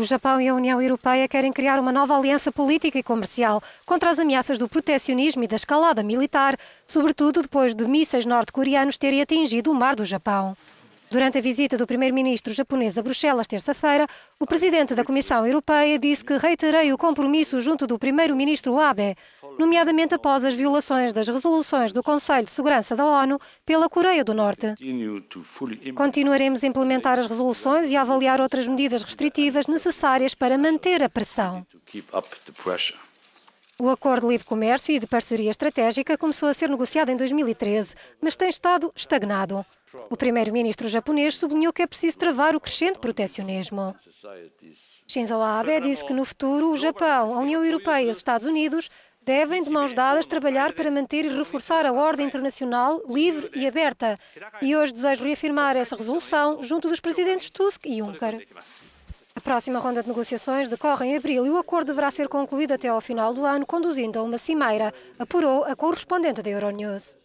O Japão e a União Europeia querem criar uma nova aliança política e comercial contra as ameaças do protecionismo e da escalada militar, sobretudo depois de mísseis norte-coreanos terem atingido o mar do Japão. Durante a visita do primeiro-ministro japonês a Bruxelas terça-feira, o presidente da Comissão Europeia disse que reiterei o compromisso junto do primeiro-ministro Abe, nomeadamente após as violações das resoluções do Conselho de Segurança da ONU pela Coreia do Norte. Continuaremos a implementar as resoluções e a avaliar outras medidas restritivas necessárias para manter a pressão. O Acordo de Livre Comércio e de Parceria Estratégica começou a ser negociado em 2013, mas tem estado estagnado. O primeiro-ministro japonês sublinhou que é preciso travar o crescente protecionismo. Shinzo Abe disse que no futuro o Japão, a União Europeia e os Estados Unidos devem, de mãos dadas, trabalhar para manter e reforçar a ordem internacional livre e aberta. E hoje desejo reafirmar essa resolução junto dos presidentes Tusk e Juncker. A próxima ronda de negociações decorre em abril e o acordo deverá ser concluído até ao final do ano, conduzindo a uma cimeira, apurou a correspondente da Euronews.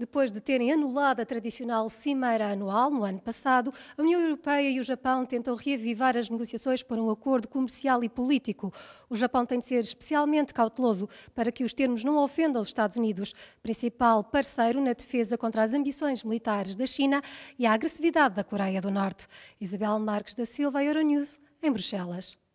Depois de terem anulado a tradicional cimeira anual no ano passado, a União Europeia e o Japão tentam reavivar as negociações para um acordo comercial e político. O Japão tem de ser especialmente cauteloso para que os termos não ofendam os Estados Unidos, principal parceiro na defesa contra as ambições militares da China e a agressividade da Coreia do Norte. Isabel Marques da Silva, Euronews, em Bruxelas.